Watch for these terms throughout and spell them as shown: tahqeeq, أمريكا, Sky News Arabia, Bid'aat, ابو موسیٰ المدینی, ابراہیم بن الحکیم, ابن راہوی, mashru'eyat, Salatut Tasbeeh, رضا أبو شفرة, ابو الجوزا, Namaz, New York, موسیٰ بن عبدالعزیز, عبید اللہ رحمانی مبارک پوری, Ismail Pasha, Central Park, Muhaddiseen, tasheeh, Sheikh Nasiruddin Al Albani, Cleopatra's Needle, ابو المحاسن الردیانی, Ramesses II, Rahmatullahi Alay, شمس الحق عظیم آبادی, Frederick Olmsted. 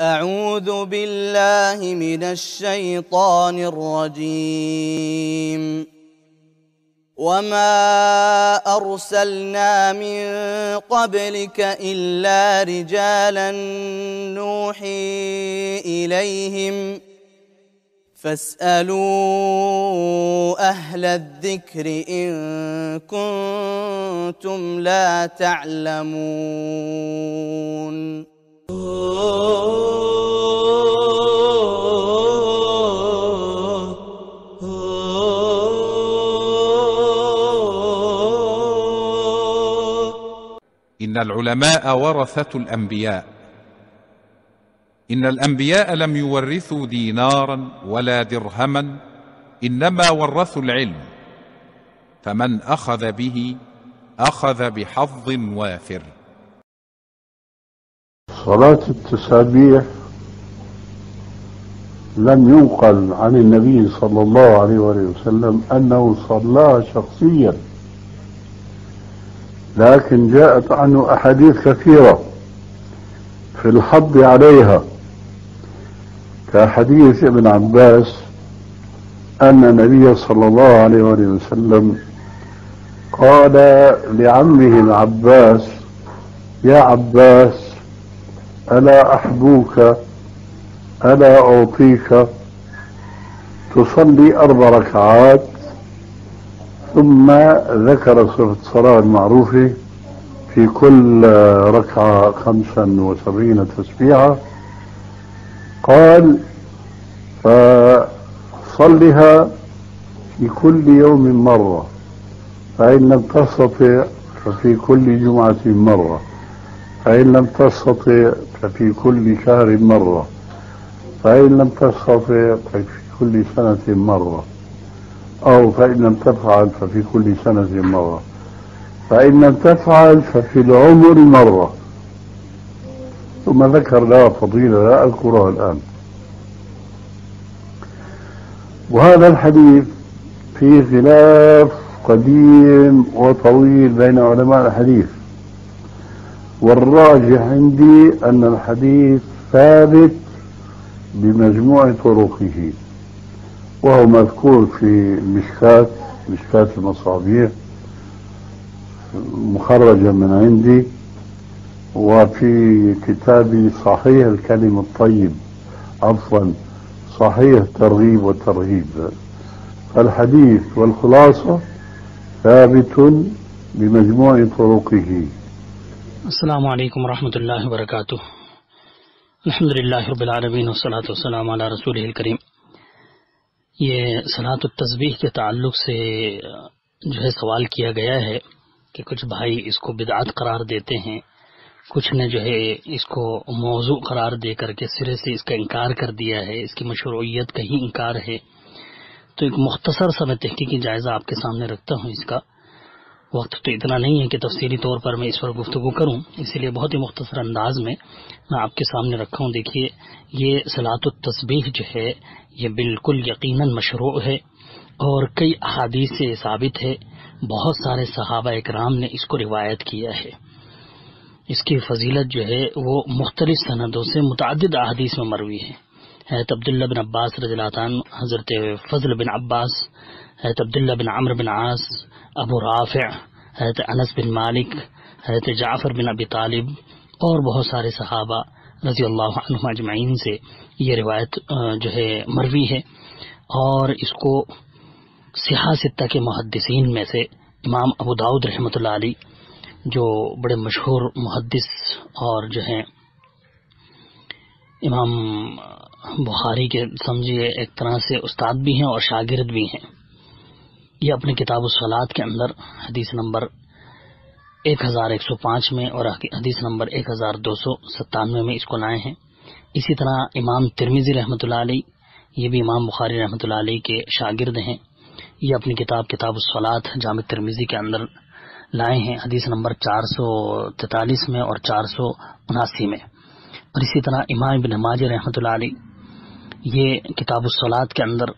أعوذ بالله من الشيطان الرجيم. وما أرسلنا من قبلك إلا رجالا نوحي إليهم فاسألوا أهل الذكر إن كنتم لا تعلمون. إن العلماء ورثة الأنبياء. إن الأنبياء لم يورثوا دينارا ولا درهما، إنما ورثوا العلم، فمن أخذ به أخذ بحظ وافر. صلاة التسبيح لم ينقل عن النبي صلى الله عليه وسلم أنه صلاها شخصيا، لكن جاءت عنه أحاديث كثيرة في الحض عليها، كحديث ابن عباس أن النبي صلى الله عليه وسلم قال لعمه العباس: يا عباس، ألا أحبوك، ألا أعطيك تصلي 4 ركعات، ثم ذكر صفة الصلاة المعروفة في كل ركعة 75 تسبيحة، قال: فصلها في كل يوم مرة، فإن لم تستطع ففي كل جمعة مرة، فإن لم تستطع ففي كل شهر مرة، فإن لم تستطع ففي كل سنة مرة، أو فإن لم تفعل ففي كل سنة مرة، فإن لم تفعل ففي العمر مرة. ثم ذكر لها فضيلة لا أذكرها الآن. وهذا الحديث فيه خلاف قديم وطويل بين علماء الحديث، والراجح عندي أن الحديث ثابت بمجموع طرقه، وهو مذكور في مشكاة المصابيح مخرجا من عندي، وفي كتابي صحيح الكلم الطيب، عفوا صحيح الترغيب والترهيب. فالحديث والخلاصة ثابت بمجموع طرقه. السلام علیکم ورحمۃ اللہ وبرکاتہ. الحمدللہ رب العالمین والصلاة والسلام علی رسولہ الکریم. یہ صلاۃ التسبیح کے تعلق سے جو ہے سوال کیا گیا ہے کہ کچھ بھائی اس کو بدعت قرار دیتے ہیں، کچھ نے جو ہے اس کو موضوع قرار دے کر کے سرے سے اس کا انکار کر دیا ہے، اس کی مشروعیت کا ہی انکار ہے. تو ایک مختصر سا میں تحقیقی جائزہ آپ کے سامنے رکھتا ہوں. اس کا وقت تو اتنا نہیں ہے کہ تفصیلی طور پر میں اس پر گفتگو کروں، اسی لیے بہت ہی مختصر انداز میں میں آپ کے سامنے رکھا ہوں. دیکھیے، یہ صلاۃ التسبیح جو ہے یہ بالکل یقیناً مشروع ہے، اور کئی احادیث سے ثابت ہے، بہت سارے صحابہ اکرام نے اس کو روایت کیا ہے. اس کی فضیلت جو ہے وہ مختلف سندوں سے متعدد احادیث میں مروی ہے. حضرت عبداللہ بن عباس رضی اللہ عنہ، حضرت فضل بن عباس، حضرت عبداللہ بن عمرو بن عاص، ابو رافع، حضرت انس بن مالک، حضرت جعفر بن ابی طالب اور بہت سارے صحابہ رضی اللہ عنہ اجمعین سے یہ روایت جو ہے مروی ہے، اور اس کو صحاح ستہ کے محدثین میں سے امام ابو داود رحمۃ اللہ علیہ، جو بڑے مشہور محدث اور جو ہیں امام بخاری کے سمجھیے ایک طرح سے استاد بھی ہیں اور شاگرد بھی ہیں، یہ اپنے کتاب الصلاۃ کے اندر حدیث نمبر 1105 میں اور حدیث نمبر 1297 میں اس کو لائے ہیں. اسی طرح امام ترمذی رحمۃ اللہ علیہ، یہ بھی امام بخاری رحمۃ اللہ علیہ کے شاگرد ہیں، یہ اپنی کتاب الصلاۃ جامع ترمذی کے اندر لائے ہیں حدیث نمبر 443 میں اور 479 میں. اور اسی طرح امام ابن ماجہ رحمۃ اللہ علیہ یہ کتاب الصلاۃ کے اندر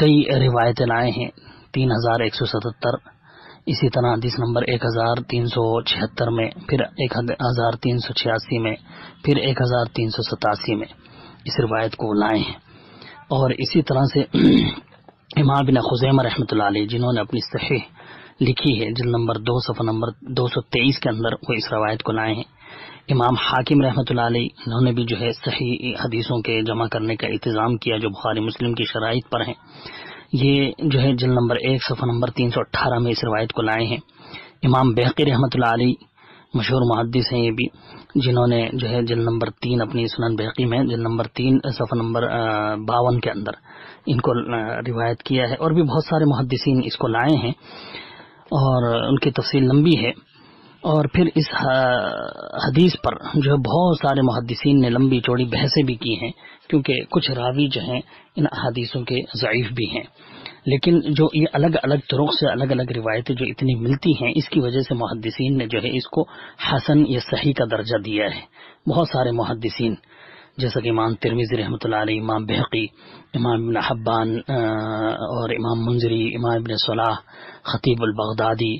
کئی روایتیں لائے ہیں، 3177، اسی طرح حدیث نمبر 1376 میں، پھر 1386 میں، پھر 1387 میں اس روایت کو لائے ہیں. اور اسی طرح سے امام بن خزیمہ رحمۃ اللہ علیہ جنہوں نے اپنی صحیح لکھی ہے جلد نمبر 2 صفحہ نمبر 223 کے اندر وہ اس روایت کو لائے ہیں. امام حاکم رحمۃ اللہ علیہ انہوں نے بھی جو ہے صحیح حدیثوں کے جمع کرنے کا انتظام کیا جو بخاری مسلم کی شرائط پر ہیں. یہ جو ہے جلد نمبر 1 صفحہ نمبر 318 میں اس روایت کو لائے ہیں. امام بحقی رحمۃ اللہ علیہ مشہور محدث ہیں یہ بھی، جنہوں نے جو ہے جلد نمبر 3 اپنی سنن بحقی میں جلد نمبر 3 صفحہ نمبر 52 کے اندر ان کو روایت کیا ہے. اور بھی بہت سارے محدثین اس کو لائے ہیں اور ان کی تفصیل لمبی ہے. اور پھر اس حدیث پر جو ہے بہت سارے محدثین نے لمبی چوڑی بحثیں بھی کی ہیں کیونکہ کچھ راوی جو ہیں ان احادیثوں کے ضعیف بھی ہیں. لیکن جو یہ الگ الگ طرق سے الگ الگ روایتیں جو اتنی ملتی ہیں اس کی وجہ سے محدثین نے جو ہے اس کو حسن یا صحیح کا درجہ دیا ہے. بہت سارے محدثین جیسا کہ امام ترمذی رحمۃ اللہ علیہ، امام بحقی، امام ابن حبان اور امام منذری، امام ابن صلاح، خطیب البغدادی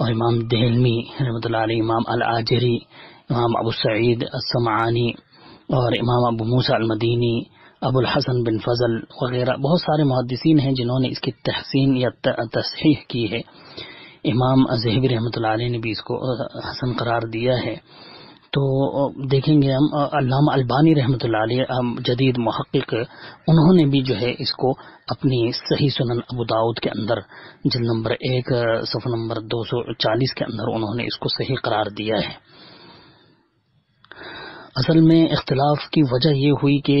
اور امام دہلمی رحمۃ اللہ علیہ، امام العاجری، امام ابو سعید السمعانی اور امام ابو موسیٰ المدینی، ابو الحسن بن فضل وغیرہ بہت سارے محدثین ہیں جنہوں نے اس کی تحسین یا تصحیح کی ہے. امام ذہبی رحمۃ اللہ علیہ نے بھی اس کو حسن قرار دیا ہے. تو دیکھیں گے ہم علامہ البانی رحمۃ اللہ علیہ جدید محقق انہوں نے بھی جو ہے اس کو اپنی صحیح سنن ابو داؤد کے اندر جلد نمبر 1 صفحہ نمبر 240 کے اندر انہوں نے اس کو صحیح قرار دیا ہے. اصل میں اختلاف کی وجہ یہ ہوئی کہ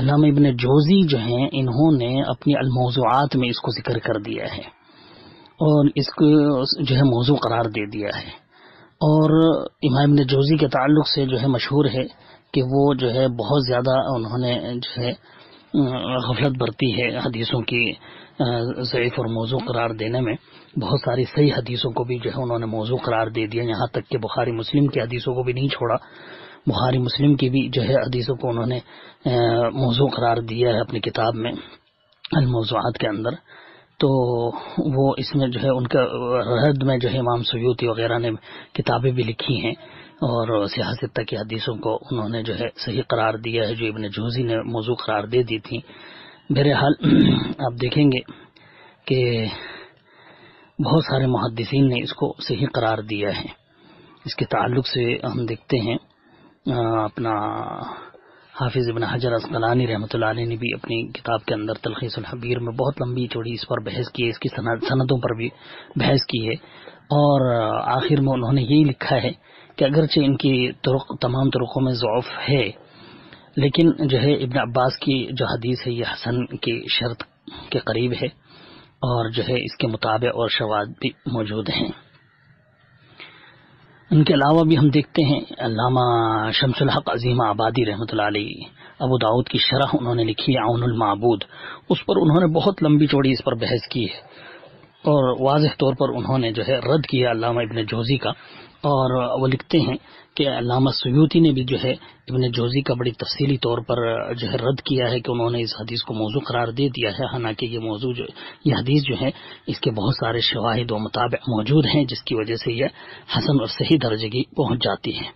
علامہ ابن جوزی جو ہیں انہوں نے اپنی الموضوعات میں اس کو ذکر کر دیا ہے اور اس کو جو ہے موضوع قرار دے دیا ہے. اور امام ابن جوزی کے تعلق سے جو ہے مشہور ہے کہ وہ جو ہے بہت زیادہ انہوں نے جو ہے غفلت برتی ہے حدیثوں کی ضعیف اور موضوع قرار دینے میں. بہت ساری صحیح حدیثوں کو بھی جو ہے انہوں نے موضوع قرار دے دیا، یہاں تک کہ بخاری مسلم کی حدیثوں کو بھی نہیں چھوڑا. بخاری مسلم کی بھی جو ہے حدیثوں کو انہوں نے موضوع قرار دیا ہے اپنی کتاب میں الموضوعات کے اندر. تو وہ اس میں جو ہے ان کا رد میں جو ہے امام سیوطی وغیرہ نے کتابیں بھی لکھی ہیں اور سیاست تک کی حدیثوں کو انہوں نے جو ہے صحیح قرار دیا ہے جو ابن جوزی نے موضوع قرار دے دی تھی. بہرحال آپ دیکھیں گے کہ بہت سارے محدثین نے اس کو صحیح قرار دیا ہے. اس کے تعلق سے ہم دیکھتے ہیں اپنا حافظ ابن حجر اسقلانی رحمۃ اللہ علیہ نے بھی اپنی کتاب کے اندر تلخیص الحبیر میں بہت لمبی چوڑی اس پر بحث کی ہے، اس کی سندوں پر بھی بحث کی ہے. اور آخر میں انہوں نے یہی لکھا ہے کہ اگرچہ ان کی تمام طرقوں میں ضعف ہے لیکن جو ہے ابن عباس کی جو حدیث ہے یہ حسن کی شرط کے قریب ہے اور جو ہے اس کے مطابع اور شواذ بھی موجود ہیں. ان کے علاوہ بھی ہم دیکھتے ہیں علامہ شمس الحق عظیم آبادی رحمۃ اللہ علیہ ابو داؤد کی شرح انہوں نے لکھی عون المعبود، اس پر انہوں نے بہت لمبی چوڑی اس پر بحث کی ہے اور واضح طور پر انہوں نے جو ہے رد کیا علامہ ابن جوزی کا. اور وہ لکھتے ہیں کہ علامہ سیوطی نے بھی جو ہے ابن جوزی کا بڑی تفصیلی طور پر جو ہے رد کیا ہے کہ انہوں نے اس حدیث کو موضوع قرار دے دیا ہے، حالانکہ یہ حدیث جو ہے اس کے بہت سارے شواہد و مطابع موجود ہیں جس کی وجہ سے یہ حسن اور صحیح درجے کی پہنچ جاتی ہے.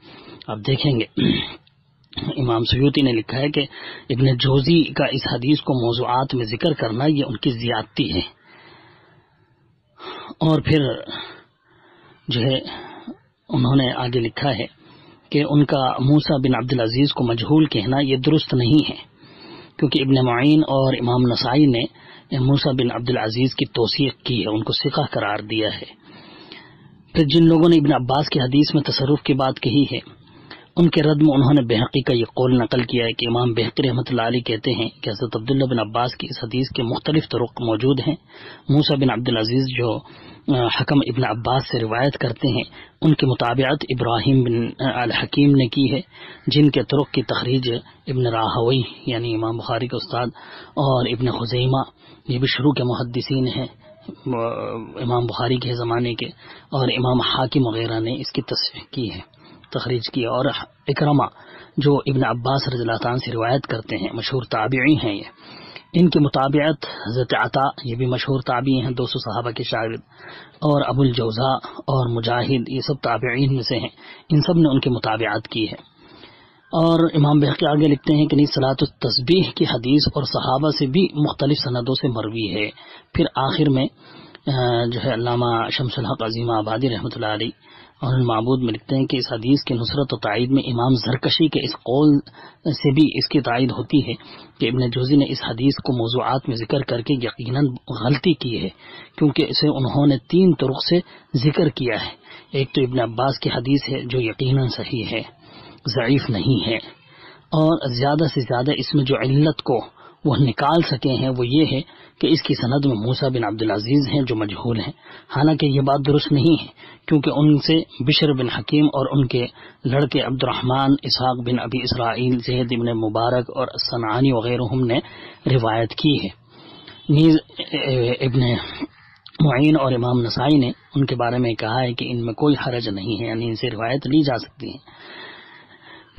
اب دیکھیں گے امام سیوطی نے لکھا ہے کہ ابن جوزی کا اس حدیث کو موضوعات میں ذکر کرنا یہ ان کی زیادتی ہے. اور پھر جو ہے انہوں نے آگے لکھا ہے کہ ان کا موسیٰ بن عبدالعزیز کو مجہول کہنا یہ درست نہیں ہے کیونکہ ابن معین اور امام نسائی نے موسیٰ بن عبدالعزیز کی توثیق کی ہے، ان کو ثقہ قرار دیا ہے. پھر جن لوگوں نے ابن عباس کی حدیث میں تصرف کی بات کہی ہے ان کے رد میں انہوں نے بحقی کا یہ قول نقل کیا ہے کہ امام بحقی رحمۃ اللہ علیہ کہتے ہیں کہ حضرت عبداللہ بن عباس کی اس حدیث کے مختلف طرق موجود ہیں. موسیٰ بن عبدالعزیز جو حکم ابن عباس سے روایت کرتے ہیں ان کی مطابعت ابراہیم بن الحکیم نے کی ہے جن کے طرق کی تخریج ابن راہوی یعنی امام بخاری کے استاد اور ابن خزیمہ یہ بھی شروع کے محدثین ہیں امام بخاری کے زمانے کے، اور امام حاکم وغیرہ نے اس کی تصحیح کی ہے، تخریج کی. اور اکرمہ جو ابن عباس رضی اللہ عنہ سے روایت کرتے ہیں مشہور تابعی ہیں یہ، ان کی مطابعت حضرت عطا، یہ بھی مشہور تابعی ہیں، 200 صحابہ کے شاگرد، اور ابو الجوزا اور مجاہد، یہ سب تابعین میں سے ہیں، ان سب نے ان کی مطابعت کی ہے. اور امام بحقی آگے لکھتے ہیں کہ نہیں، صلاۃ التسبیح کی حدیث اور صحابہ سے بھی مختلف سندوں سے مروی ہے. پھر آخر میں جو ہے علامہ شمس الحق عظیم آبادی رحمۃ اللہ علیہ اور المعبود میں لکھتے ہیں کہ اس حدیث کی نصرت و تائید میں امام زرکشی کے اس قول سے بھی اس کی تائید ہوتی ہے کہ ابن جوزی نے اس حدیث کو موضوعات میں ذکر کر کے یقیناً غلطی کی ہے، کیونکہ اسے انہوں نے 3 طرق سے ذکر کیا ہے. ایک تو ابن عباس کی حدیث ہے جو یقیناً صحیح ہے، ضعیف نہیں ہے، اور زیادہ سے زیادہ اس میں جو علت کو وہ نکال سکے ہیں وہ یہ ہے کہ اس کی سند میں موسیٰ بن عبدالعزیز ہیں جو مجہول ہیں، حالانکہ یہ بات درست نہیں ہے کیونکہ ان سے بشر بن حکیم اور ان کے لڑکے عبد الرحمن، اسحاق بن ابی اسرائیل، زید بن مبارک اور الصنعانی وغیرہم نے روایت کی ہے. نیز ابن معین اور امام نسائی نے ان کے بارے میں کہا ہے کہ ان میں کوئی حرج نہیں ہے، یعنی ان سے روایت لی جا سکتی ہے.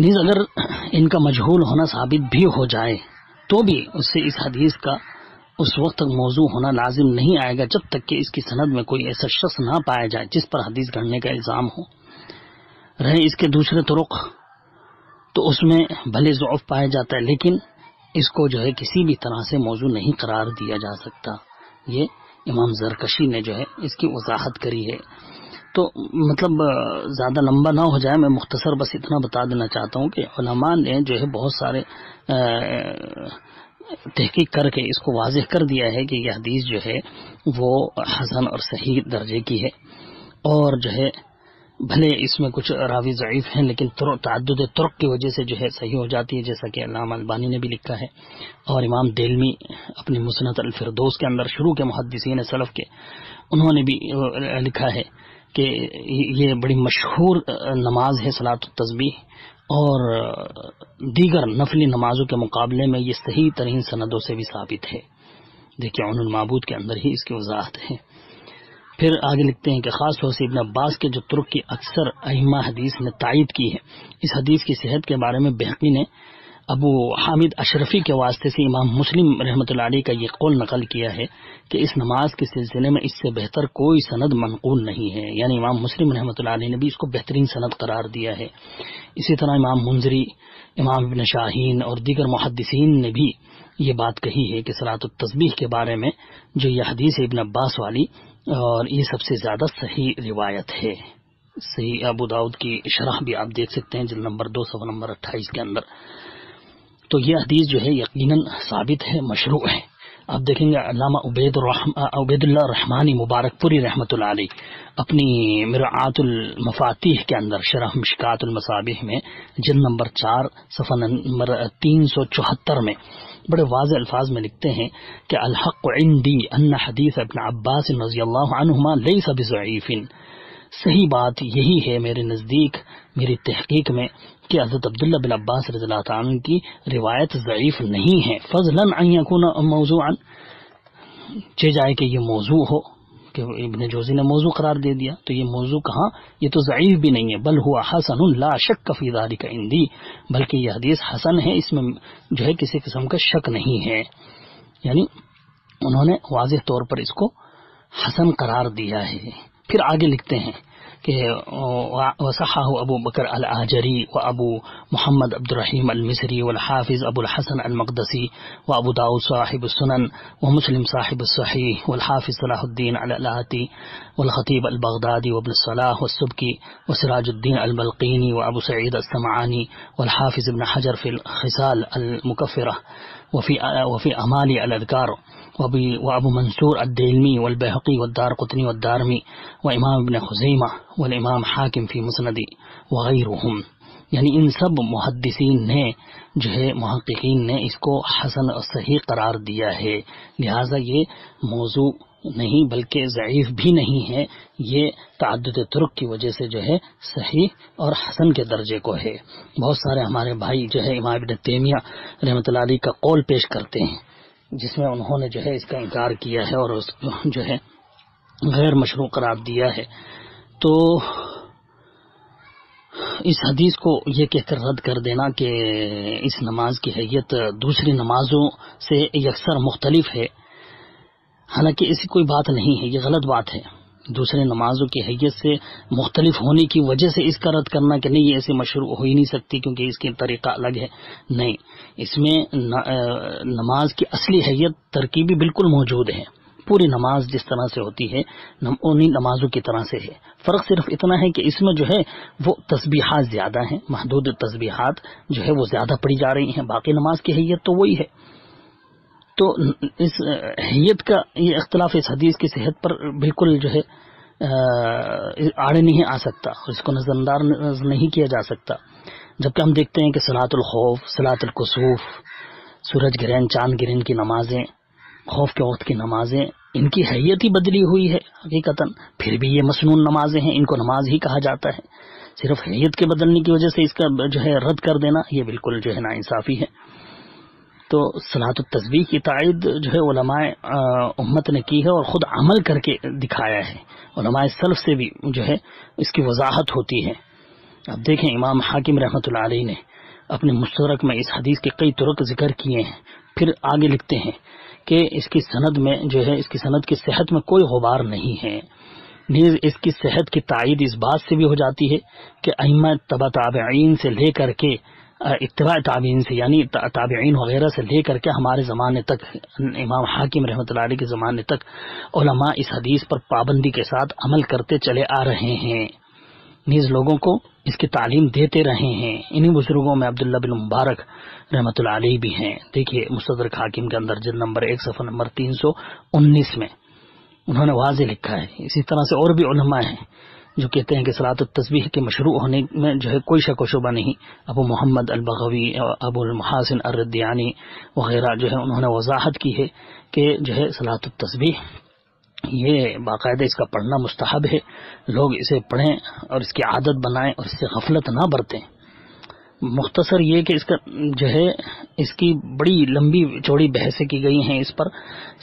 نیز اگر ان کا مجہول ہونا ثابت بھی ہو جائے تو بھی اس سے اس حدیث کا اس وقت تک موضوع ہونا لازم نہیں آئے گا جب تک کہ اس کی سند میں کوئی ایسا شخص نہ پایا جائے جس پر حدیث گھڑنے کا الزام ہو. رہے اس کے دوسرے طرق، تو اس میں بھلے ضعف پایا جاتا ہے لیکن اس کو جو ہے کسی بھی طرح سے موضوع نہیں قرار دیا جا سکتا. یہ امام زرکشی نے جو ہے اس کی وضاحت کری ہے. تو مطلب زیادہ لمبا نہ ہو جائے، میں مختصر بس اتنا بتا دینا چاہتا ہوں کہ علماء نے جو ہے بہت سارے تحقیق کر کے اس کو واضح کر دیا ہے کہ یہ حدیث جو ہے وہ حسن اور صحیح درجے کی ہے، اور جو ہے بھلے اس میں کچھ راوی ضعیف ہیں لیکن تعدد طرق کی وجہ سے جو ہے صحیح ہو جاتی ہے، جیسا کہ علامہ البانی نے بھی لکھا ہے اور امام دیلمی اپنی مسند الفردوس کے اندر شروع کے محدثین سلف کے انہوں نے بھی لکھا ہے کہ یہ بڑی مشہور نماز ہے صلاۃ التسبیح، اور دیگر نفلی نمازوں کے مقابلے میں یہ صحیح ترین سندوں سے بھی ثابت ہے. دیکھیے عون المعبود کے اندر ہی اس کی وضاحت ہے. پھر آگے لکھتے ہیں کہ خاص طور سے ابن عباس کے جو ترک کی اکثر ائمہ حدیث نے تائید کی ہے، اس حدیث کی صحت کے بارے میں بحقی نے ابو حامد اشرفی کے واسطے سے امام مسلم رحمۃ اللہ علیہ کا یہ قول نقل کیا ہے کہ اس نماز کے سلسلے میں اس سے بہتر کوئی سند منقول نہیں ہے، یعنی امام مسلم رحمۃ اللہ علیہ نے بھی اس کو بہترین سند قرار دیا ہے. اسی طرح امام منذری، امام ابن شاہین اور دیگر محدثین نے بھی یہ بات کہی ہے کہ صلاۃ التسبیح کے بارے میں جو یہ حدیث ابن عباس والی، اور یہ سب سے زیادہ صحیح روایت ہے. صحیح ابو داؤد کی شرح بھی آپ دیکھ سکتے ہیں جلد نمبر 2 صفحہ نمبر 28 کے اندر. تو یہ حدیث جو ہے یقیناً ثابت ہے، مشروع ہے. آپ دیکھیں گے علامہ عبید اللہ رحمانی مبارک پوری رحمۃ اللہ علیہ اپنی مرعات المفاتیح کے اندر شرح مشکات المصابیح میں جلد نمبر 4 صفحہ نمبر 374 میں بڑے واضح الفاظ میں لکھتے ہیں کہ الحق عندی ان حدیث ابن عباس رضی اللہ عنہما لیس بضعیف. صحیح بات یہی ہے میرے نزدیک، میری تحقیق میں، کہ حضرت عبداللہ بن عباس رضی اللہ تعالیٰ عنہ کی روایت ضعیف نہیں ہے، فضلاً ان یکون موضوعاً، چہ جائے کہ یہ موضوع ہو، کہ ابن جوزی نے موضوع قرار دے دیا تو یہ موضوع کہاں، یہ تو ضعیف بھی نہیں ہے، بل ہوا حسن لا شک فی ذلک عندی، بلکہ یہ حدیث حسن ہے، اس میں جو ہے کسی قسم کا شک نہیں ہے. یعنی انہوں نے واضح طور پر اس کو حسن قرار دیا ہے. پھر آگے لکھتے ہیں کہ وصححہ ابو بکر العاجری و ابو محمد عبد الرحیم المصری والحافظ ابو الحسن المقدسی و ابو داؤد صاحب السنن و مسلم صاحب الصحیح والحافظ صلاح الدین العلاتی والخطیب البغدادی و ابن الصلاح والسبکی و سراج الدین البلقینی و ابو سعید السمعانی والحافظ ابن حجر فی الخصال المکفرہ وفي أمالي الأذكار وأبو منصور الديلمي والبيهقي والدارقطني والدارمي وإمام ابن خزيمة والإمام حاكم في مسندي وغيرهم. یعنی ان سب محدثین نے جو ہے، محققین نے اس کو حسن اور صحیح قرار دیا ہے، لہذا یہ موضوع نہیں بلکہ ضعیف بھی نہیں ہے، یہ تعدد طرق کی وجہ سے جو ہے صحیح اور حسن کے درجے کو ہے. بہت سارے ہمارے بھائی جو ہے امام ابن تیمیہ رحمۃ اللہ علیہ کا قول پیش کرتے ہیں جس میں انہوں نے جو ہے اس کا انکار کیا ہے اور اس کو جو ہے غیر مشروع قرار دیا ہے. تو اس حدیث کو یہ کہہ کر رد کر دینا کہ اس نماز کی حیت دوسری نمازوں سے یکسر مختلف ہے، حالانکہ ایسی کوئی بات نہیں ہے، یہ غلط بات ہے۔ دوسرے نمازوں کی حیت سے مختلف ہونے کی وجہ سے اس کا رد کرنا کہ نہیں یہ ایسے مشروع ہو ہی نہیں سکتی کیونکہ اس کی طریقہ الگ ہے، نہیں، اس میں نماز کی اصلی حیت ترکیبی بالکل موجود ہے، پوری نماز جس طرح سے ہوتی ہے انہی نمازوں کی طرح سے ہے، فرق صرف اتنا ہے کہ اس میں جو ہے وہ تسبیحات زیادہ ہیں، محدود تسبیحات جو ہے وہ زیادہ پڑی جا رہی ہیں، باقی نماز کی حیت تو وہی ہے۔ تو اس حیت کا یہ اختلاف اس حدیث کی صحت پر بالکل جو ہے آڑے نہیں آ سکتا، اس کو نظر انداز نہیں کیا جا سکتا، جبکہ ہم دیکھتے ہیں کہ صلاۃ الخوف، صلاۃ الکسوف، سورج گرہن چاند گرہن کی نمازیں، خوف کے وقت کی نمازیں، ان کی حیت ہی بدلی ہوئی ہے حقیقتاً، پھر بھی یہ مسنون نمازیں ہیں، ان کو نماز ہی کہا جاتا ہے، صرف حیت کے بدلنے کی وجہ سے اس کا جو ہے رد کر دینا یہ بالکل جو ہے نا انصافی ہے۔ تو صلاۃ التسبیح کی تائید جو ہے علماء امت نے کی ہے اور خود عمل کر کے دکھایا ہے، علماء سلف سے بھی جو ہے اس کی وضاحت ہوتی ہے۔ اب دیکھیں امام حاکم رحمۃ اللہ علیہ نے اپنے مستدرک میں اس حدیث کے کئی طرق ذکر کیے ہیں، پھر آگے لکھتے ہیں کہ اس کی سند میں جو ہے اس کی سند کی صحت میں کوئی غبار نہیں ہے، نیز اس کی صحت کی تائید اس بات سے بھی ہو جاتی ہے کہ ائمہ تبع تابعین سے لے کر کے اتباع تابعین سے یعنی تابعین وغیرہ سے لے کر کے ہمارے زمانے تک، امام حاکم رحمۃ اللہ علیہ کے زمانے تک علماء اس حدیث پر پابندی کے ساتھ عمل کرتے چلے آ رہے ہیں، نیز لوگوں کو اس کی تعلیم دیتے رہے ہیں۔ انہی بزرگوں میں عبداللہ بن مبارک رحمۃ اللہ علیہ بھی ہیں، دیکھیے مستدرک حاکم کے اندر جلد نمبر 1 صفحہ نمبر 319 میں انہوں نے واضح لکھا ہے۔ اسی طرح سے اور بھی علماء ہیں جو کہتے ہیں کہ صلاۃ التسبیح کے مشروع ہونے میں جو ہے کوئی شک و شبہ نہیں، ابو محمد البغوی، ابو المحاسن الردیانی وغیرہ جو ہے انہوں نے وضاحت کی ہے کہ جو ہے صلاۃ التسبیح یہ باقاعدہ اس کا پڑھنا مستحب ہے، لوگ اسے پڑھیں اور اس کی عادت بنائیں اور اس سے غفلت نہ برتیں۔ مختصر یہ کہ اس کا جو ہے اس کی بڑی لمبی چوڑی بحثیں کی گئی ہیں اس پر،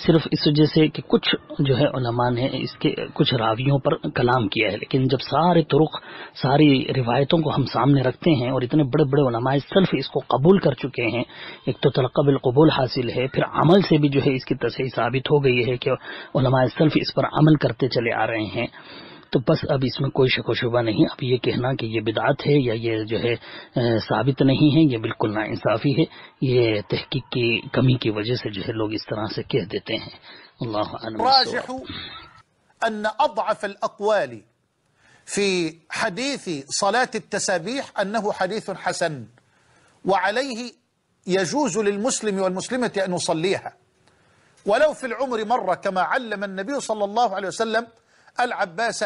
صرف اس وجہ سے کہ کچھ جو ہے علماء نے اس کے کچھ راویوں پر کلام کیا ہے، لیکن جب سارے طرق ساری روایتوں کو ہم سامنے رکھتے ہیں اور اتنے بڑے بڑے علماء سلف اس کو قبول کر چکے ہیں، ایک تو تلقب القبول حاصل ہے، پھر عمل سے بھی جو ہے اس کی تصحیح ثابت ہو گئی ہے کہ علماء سلف اس پر عمل کرتے چلے آ رہے ہیں، تو بس اب اس میں کوئی شک و شبہ نہیں۔ اب یہ کہنا کہ یہ بدعت ہے یا یہ جو ہے ثابت نہیں ہے، یہ بالکل نا انصافی ہے، یہ تحقیق کی کمی کی وجہ سے جو ہے لوگ اس طرح سے کہہ دیتے ہیں۔ اللہ اعلم۔ راجح ان اضعف الاقوال في حديث صلاة التسابيح انه حديث حسن وعليه يجوز للمسلم والمسلمة ان يصليها ولو في العمر مرة كما علم النبي صلى الله عليه وسلم العباس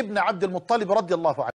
ابن عبد المطلب رضي الله عنه.